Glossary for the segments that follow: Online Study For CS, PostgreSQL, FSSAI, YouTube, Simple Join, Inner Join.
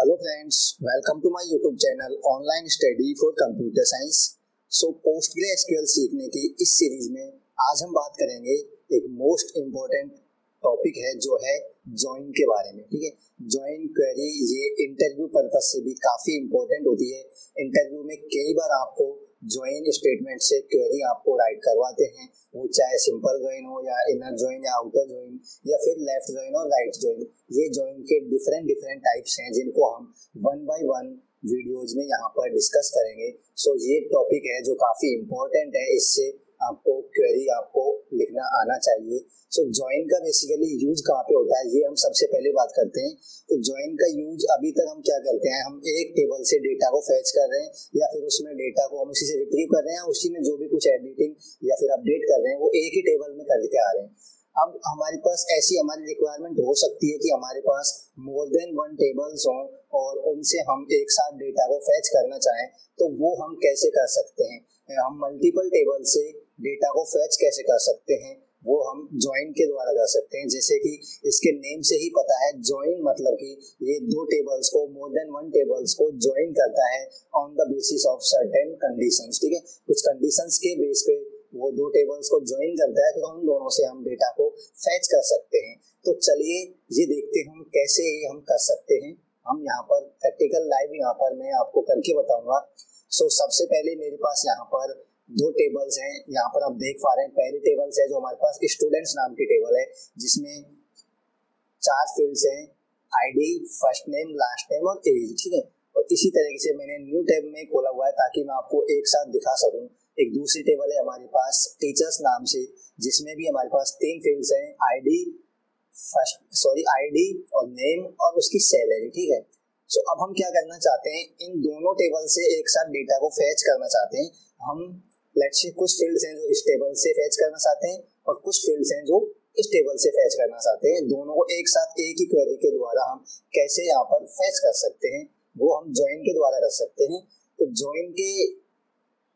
Hello friends, welcome to my YouTube channel Online Study for Computer Science. So PostgreSQL सीखने की इस series में आज हम बात करेंगे एक मोस्ट इम्पोर्टेंट टॉपिक है जो है जॉइन के बारे में, ठीक है। जॉइन क्वेरी ये इंटरव्यू पर्पस से भी काफ़ी इम्पोर्टेंट होती है। इंटरव्यू में कई बार आपको ज्वाइन स्टेटमेंट से क्वेरी आपको राइट करवाते हैं, वो चाहे सिंपल ज्वाइन हो या इनर ज्वाइन या आउटर ज्वाइन या फिर लेफ्ट ज्वाइन और राइट ज्वाइन। ये ज्वाइन के डिफरेंट टाइप्स हैं जिनको हम वन बाय वन वीडियोज में यहाँ पर डिस्कस करेंगे। सो ये टॉपिक है जो काफ़ी इम्पोर्टेंट है, इससे आपको क्वेरी आपको लिखना आना चाहिए। सो ज्वाइन का बेसिकली यूज कहाँ पे होता है ये हम सबसे पहले बात करते हैं। तो ज्वाइन का यूज अभी तक हम क्या करते हैं, हम एक टेबल से डेटा को फैच कर रहे हैं या फिर उसमें डेटा को हम उसी से रिट्रीव कर रहे हैं, उसी में जो भी कुछ एडिटिंग या फिर अपडेट कर रहे हैं वो एक ही टेबल में करके आ रहे हैं। अब हमारे पास ऐसी हमारी रिक्वायरमेंट हो सकती है कि हमारे पास मोर देन वन टेबल्स हों और उनसे हम एक साथ डेटा को फैच करना चाहें, तो वो हम कैसे कर सकते हैं। हम मल्टीपल टेबल से डेटा को फैच कैसे कर सकते हैं वो हम ज्वाइन के द्वारा कर सकते हैं। जैसे कि इसके नेम से ही पता है, ज्वाइन मतलब कि ये दो टेबल्स को, मोर देन वन टेबल्स को ज्वाइन करता है on the basis of certain conditions, ठीक है। कुछ कंडीशंस के बेस पे वो दो टेबल्स को ज्वाइन करता है, तो उन दोनों से हम डेटा को फैच कर सकते हैं। तो चलिए ये देखते हैं हम कैसे ये हम कर सकते हैं। हम यहाँ पर प्रैक्टिकल लाइव यहाँ पर मैं आपको करके बताऊँगा। सो सबसे पहले मेरे पास यहाँ पर दो टेबल्स हैं, यहाँ पर आप देख पा रहे हैं। पहली टेबल्स है जो हमारे पास स्टूडेंट्स नाम की टेबल है जिसमें चार फील्ड्स हैं, ID, first name, last name और एज, ठीक है। और इसी तरीके से मैंने न्यू टैब में खोला हुआ है ताकि मैं आपको एक साथ दिखा सकूँ। एक दूसरी टेबल है हमारे पास टीचर्स नाम से जिसमें भी हमारे पास तीन फील्ड्स हैं, आईडी और नेम और उसकी सैलरी, ठीक है। सो अब हम क्या करना चाहते हैं, इन दोनों टेबल से एक साथ डेटा को फैच करना चाहते हैं हम। लेट्स से कुछ फील्ड्स हैं जो इस टेबल से फैच करना चाहते हैं और कुछ फील्ड्स हैं जो इस टेबल से फैच करना चाहते हैं। दोनों को एक साथ एक ही क्वेरी के द्वारा हम कैसे यहाँ पर फैच कर सकते हैं वो हम ज्वाइन के द्वारा कर सकते हैं। तो ज्वाइन के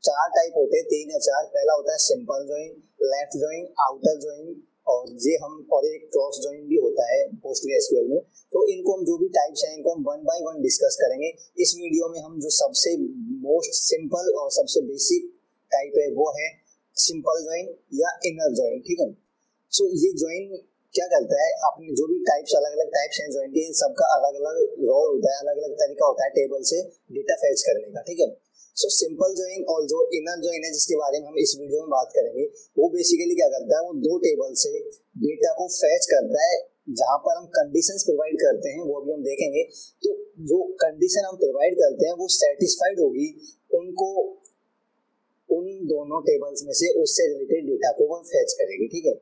चार टाइप होते हैं, तीन या चार। पहला होता है simple join, left join, outer join और ये हम और एक क्रॉस ज्वाइन भी होता है पोस्टग्रेसक्यूएल में। तो इनको हम जो भी टाइप्स हैं इनको हम वन बाय वन डिस्कस करेंगे। इस वीडियो में हम जो सबसे मोस्ट सिंपल और सबसे बेसिक टाइप है वो है सिंपल ज्वाइन या इनर ज्वाइन, ठीक है। सो ये ज्वाइन क्या करता है, आपने जो भी टाइप्स अलग अलग टाइप्स हैं ज्वाइन के, इन सबका अलग अलग रोल होता है, अलग अलग तरीका होता है टेबल से डेटा फैच करने का, ठीक है। सो सिंपल ज्वाइन और जो इनर ज्वाइन है जिसके बारे में हम इस वीडियो में बात करेंगे, वो बेसिकली क्या करता है, वो दो टेबल से डेटा को फैच करता है जहाँ पर हम कंडीशंस प्रोवाइड करते हैं, वो भी हम देखेंगे। तो जो कंडीशन हम प्रोवाइड करते हैं वो सेटिस्फाइड होगी, उनको उन दोनों टेबल्स में से उससे रिलेटेड डेटा को वो फैच करेगी, ठीक है।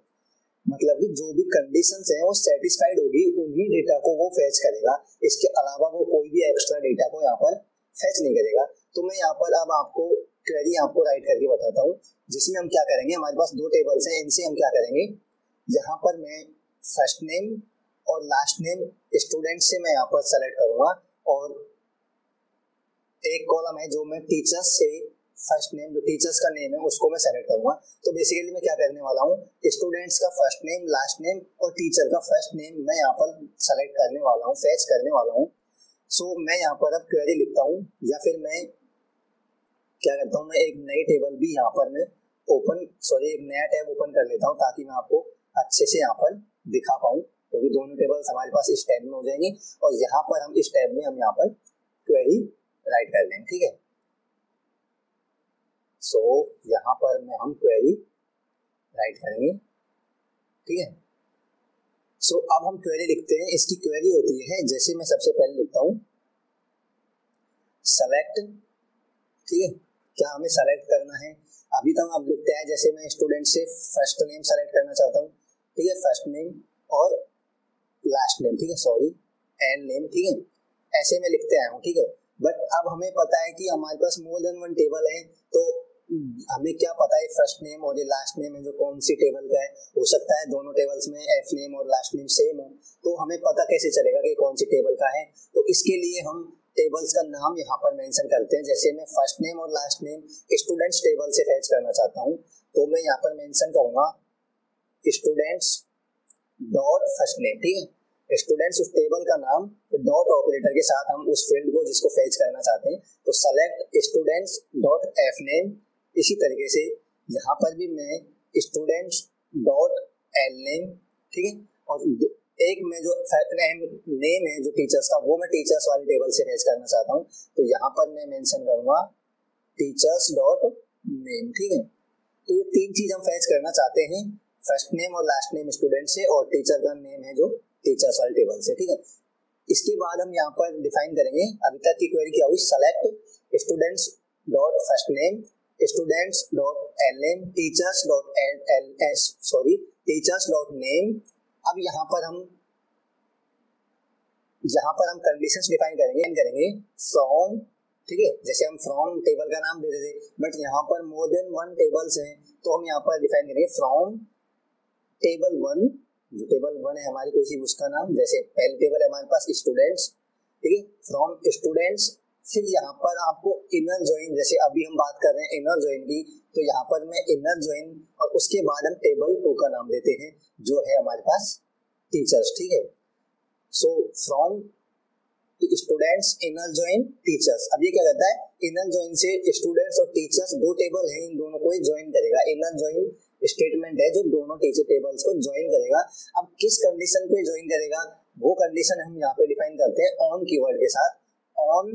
मतलब कि जो भी कंडीशंस हैं वो सेटिस्फाइड होगी, उन्हीं डेटा को वो फैच करेगा, इसके अलावा वो कोई भी एक्स्ट्रा डेटा को यहाँ पर फैच नहीं करेगा। तो मैं यहाँ पर अब आपको क्वेरी आपको राइट करके बताता हूँ जिसमें हम क्या करेंगे। हमारे पास दो टेबल्स हैं, इनसे हम क्या करेंगे, यहाँ पर मैं फर्स्ट नेम और लास्ट नेम स्टूडेंट से मैं यहाँ पर सेलेक्ट करूँगा और एक कॉलम है जो मैं टीचर्स से फर्स्ट नेम जो टीचर्स का नेम है उसको मैं सेलेक्ट करूँगा। तो बेसिकली मैं क्या करने वाला हूँ, स्टूडेंट्स का फर्स्ट नेम, लास्ट नेम और टीचर का फर्स्ट नेम मैं यहाँ पर सेलेक्ट करने वाला हूँ, फैच करने वाला हूँ। सो मैं यहाँ पर अब क्वेरी लिखता हूँ या फिर मैं क्या करता हूँ, मैं एक नई टेबल भी यहाँ पर मैं एक नया टैब ओपन कर लेता हूँ ताकि मैं आपको अच्छे से यहाँ पर दिखा पाऊँ, क्योंकि दोनों टेबल्स हमारे पास इस टैब में हो जाएंगे और यहाँ पर हम इस टैब में हम यहाँ पर क्वेरी राइट कर लेंगे, ठीक है। सो यहाँ पर मैं हम क्वेरी राइट करेंगे, ठीक है। सो अब हम क्वेरी लिखते हैं। इसकी क्वेरी होती है जैसे मैं सबसे पहले लिखता हूँ सेलेक्ट, ठीक है, क्या हमें सेलेक्ट करना है। अभी तक हम लिखते हैं जैसे मैं स्टूडेंट से फर्स्ट नेम सेलेक्ट करना चाहता हूँ, ठीक है, फर्स्ट नेम और लास्ट नेम, ठीक है, एंड नेम, ठीक है, ऐसे में लिखते आया हूँ, ठीक है। बट अब हमें पता है कि हमारे पास मोर देन वन टेबल है, तो हमें क्या पता है फर्स्ट नेम और ये लास्ट नेम है जो कौन सी टेबल का है। हो सकता है दोनों टेबल्स में एफ नेम और लास्ट नेम सेम हो, तो हमें पता कैसे चलेगा कि कौन सी टेबल का है। तो इसके लिए हम टेबल्स का नाम यहाँ पर मेंशन करते हैं। जैसे मैं फर्स्ट नेम और लास्ट नेम स्टूडेंट्स टेबल से फैच करना चाहता हूँ, तो मैं यहाँ पर मेंशन करूँगा स्टूडेंट्स डॉट फर्स्ट नेम, ठीक है, स्टूडेंट्स उस टेबल का नाम डॉट ऑपरेटर के साथ हम उस फील्ड को जिसको फेच करना चाहते हैं, तो select students dot F name. इसी तरीके से यहाँ पर भी मैं स्टूडेंट्स डॉट एल नेम, ठीक है, और एक में जो नेम है जो टीचर्स का, वो मैं टीचर्स वाले टेबल से फेच करना चाहता हूँ, तो यहाँ पर मैं मेंशन करूँगा टीचर्स डॉट नेम, ठीक है। तो ये तीन चीज़ हम फेच करना चाहते हैं, फर्स्ट नेम और लास्ट नेम स्टूडेंट से और टीचर का नेम है जो टीचर्स वाले टेबल से, ठीक है। इसके बाद हम यहाँ पर डिफाइन करेंगे, अभी तक की क्वेरी क्या हुई, select students dot first name students dot L name teachers dot L S sorry teachers dot name. अब यहाँ पर हम कंडीशंस डिफाइन करेंगे फ्रॉम, ठीक है, जैसे हम फ्रॉम टेबल का नाम देते थे, बट यहाँ पर मोर देन वन टेबल्स हैं, तो हम यहाँ पर डिफाइन करेंगे फ्रॉम टेबल वन, जो टेबल वन है हमारी कोई सी उसका नाम, जैसे पहले टेबल है हमारे पास स्टूडेंट्स, ठीक है, फ्रॉम स्टूडेंट्स। फिर यहाँ पर आपको इनर ज्वाइन, जैसे अभी हम बात कर रहे हैं इनर ज्वाइन की, तो यहाँ पर मैं इनर ज्वाइन और उसके बाद हम टेबल टू का नाम देते हैं जो है हमारे पास टीचर्स, ठीक है। So from students inner join teachers, अब ये क्या करता है, इनर ज्वाइन से स्टूडेंट्स और टीचर्स दो टेबल हैं, इन दोनों को ज्वाइन करेगा, इनर ज्वाइन स्टेटमेंट है जो दोनों टीचर टेबल्स को ज्वाइन करेगा। अब किस कंडीशन पे ज्वाइन करेगा, वो कंडीशन हम यहाँ पे डिफाइन करते हैं ऑन कीवर्ड के साथ, ऑन,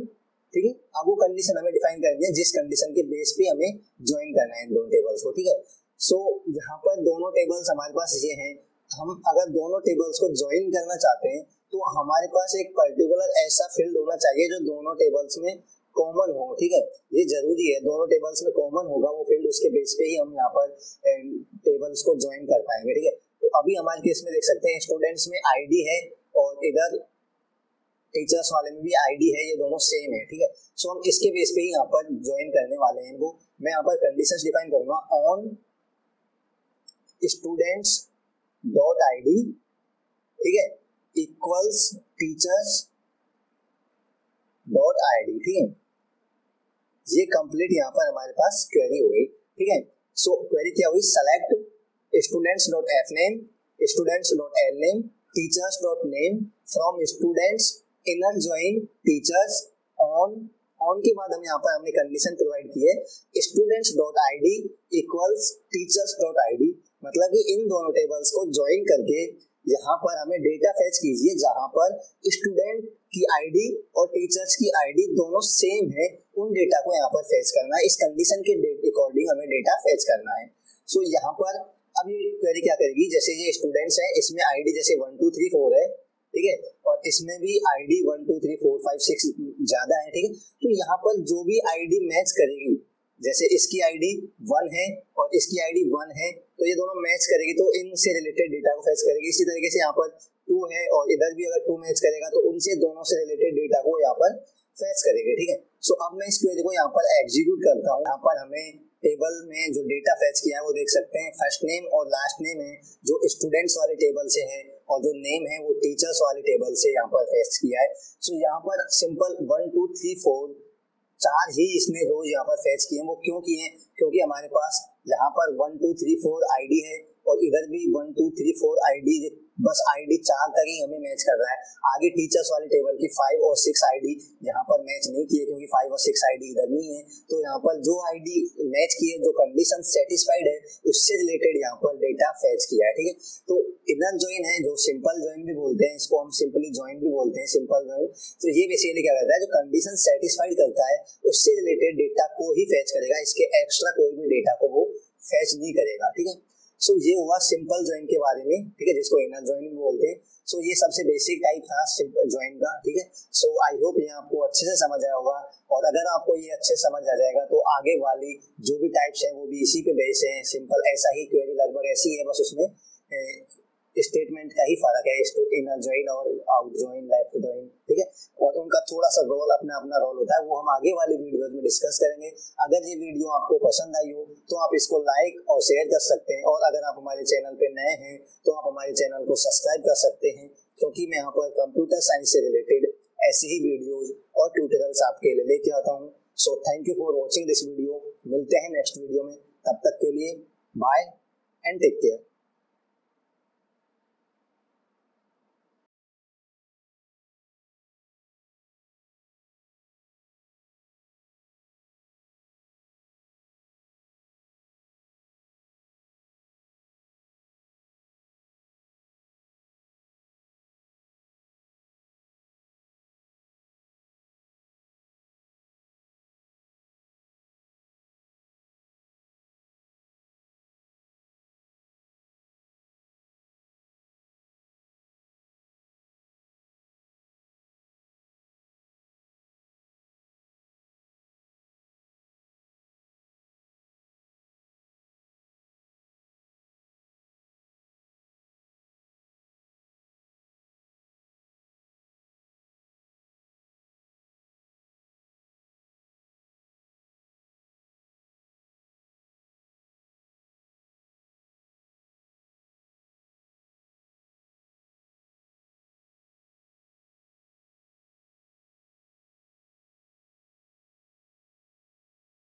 ठीक है। अब वो कंडीशन हमें डिफाइन करनी है जिस कंडीशन के बेस पे हमें ज्वाइन करना है इन दोनों टेबल्स को, ठीक है। सो यहाँ पर दोनों टेबल्स हमारे पास ये हैं, हम अगर दोनों टेबल्स को ज्वाइन करना चाहते हैं तो हमारे पास एक पर्टिकुलर ऐसा फील्ड होना चाहिए जो दोनों टेबल्स में कॉमन हो, ठीक है, ये जरूरी है, दोनों टेबल्स में कॉमन होगा वो फील्ड, उसके बेस पे ही हम यहाँ पर टेबल्स को ज्वाइन कर पाएंगे, ठीक है। तो अभी हमारे केस में देख सकते हैं स्टूडेंट्स में आईडी है और इधर टीचर्स वाले में भी आईडी है, ये दोनों सेम है, ठीक है। सो हम इसके बेस पे ही यहाँ पर ज्वाइन करने वाले हैं इनको। मैं यहाँ पर कंडीशंस डिफाइन करूंगा ऑन स्टूडेंट्स डॉट आईडी, ठीक है, इक्वल्स टीचर्स डॉट आईडी, ठीक है। ये कंप्लीट यहाँ पर हमारे पास क्वेरी हो गई, ठीक है। सो क्वेरी क्या हुई, select students dot F name students dot L name teachers dot name from students inner join teachers on के बाद हम यहाँ पर हमने कंडीशन प्रोवाइड की है students dot I D equals teachers dot I D, मतलब कि इन दोनों टेबल्स को ज्वाइन करके यहाँ पर हमें डेटा फेच कीजिए जहाँ पर स्टूडेंट की आईडी और टीचर्स की आईडी दोनों सेम है, उन डेटा को यहाँ पर फेच करना है, इस कंडीशन के अकॉर्डिंग हमें डेटा फेच करना है। सो यहाँ पर अब ये क्वेरी क्या करेगी, जैसे ये स्टूडेंट्स है इसमें आईडी जैसे 1 2 3 4 है, ठीक है, और इसमें भी आईडी 1 2 3 4 5 6 ज्यादा है, ठीक है। तो यहाँ पर जो भी आईडी मैच करेगी, जैसे इसकी आईडी 1 है और इसकी आईडी 1 है, तो ये दोनों मैच करेगी तो इनसे रिलेटेड डेटा को फेच करेगी। इसी तरीके से यहाँ पर 2 है और इधर भी अगर 2 मैच करेगा तो उनसे दोनों से रिलेटेड डेटा को यहाँ पर फेच करेगी, ठीक है। सो अब मैं इस क्वेरी को यहाँ पर एग्जीक्यूट करता हूँ। यहाँ पर हमें टेबल में जो डेटा फेच किया है वो देख सकते हैं, फर्स्ट नेम और लास्ट नेम है जो स्टूडेंट्स वाले टेबल से है और जो नेम है वो टीचर्स वाले टेबल से यहाँ पर फेच किया है। सो यहाँ पर सिंपल 1 2 3 4 चार ही इसने रोज यहाँ पर फेच किए हैं। वो क्यों किए हैं, क्योंकि हमारे पास यहाँ पर 1 2 3 4 आईडी है और इधर भी 1 2 3 4 आईडी, बस आईडी 4 तक ही हमें मैच कर रहा है, आगे टीचर्स वाले टेबल की 5 और 6 आईडी यहाँ पर मैच नहीं किए क्योंकि 5 और 6 आईडी इधर नहीं है। तो यहाँ पर जो आईडी मैच की है, जो कंडीशन सेटिस्फाइड है, उससे रिलेटेड यहाँ पर डेटा फेच किया है, ठीक है। तो इनर ज्वाइन है जो सिंपल ज्वाइन भी बोलते हैं, इसको हम सिंपली ज्वाइन भी बोलते हैं, सिंपल ज्वाइन। तो ये बेसिकली क्या करता है, जो कंडीशन सेटिस्फाइड करता है उससे रिलेटेड डेटा को ही फेच करेगा, इसके एक्स्ट्रा कोई भी डेटा को वो फेच नहीं करेगा, ठीक है। सो ये हुआ सिंपल ज्वाइन के बारे में, ठीक है, जिसको इनर ज्वाइन बोलते हैं। सो ये सबसे बेसिक टाइप था सिंपल ज्वाइन का, ठीक है। सो आई होप ये आपको अच्छे से समझ आया होगा, और अगर आपको ये अच्छे समझ आ जाएगा तो आगे वाली जो भी टाइप्स हैं वो भी इसी पे बेस हैं, सिंपल ऐसा ही क्वेरी लगभग ऐसी है, बस उसमें स्टेटमेंट का ही फर्क है, इनर ज्वाइन और आउट ज्वाइन, लेफ्ट ज्वाइन, ठीक है, और उनका थोड़ा सा रोल अपना रोल होता है, वो हम आगे वाले वीडियोज में डिस्कस करेंगे। अगर ये वीडियो आपको पसंद आई हो तो आप इसको लाइक और शेयर कर सकते हैं, और अगर आप हमारे चैनल पे नए हैं तो आप हमारे चैनल को सब्सक्राइब कर सकते हैं, क्योंकि मैं यहाँ पर कंप्यूटर साइंस से रिलेटेड ऐसे ही वीडियोज और ट्यूटोरियल्स आपके लिए लेके आता हूँ। So thank you for watching this video, मिलते हैं नेक्स्ट वीडियो में, तब तक के लिए बाय एंड टेक केयर।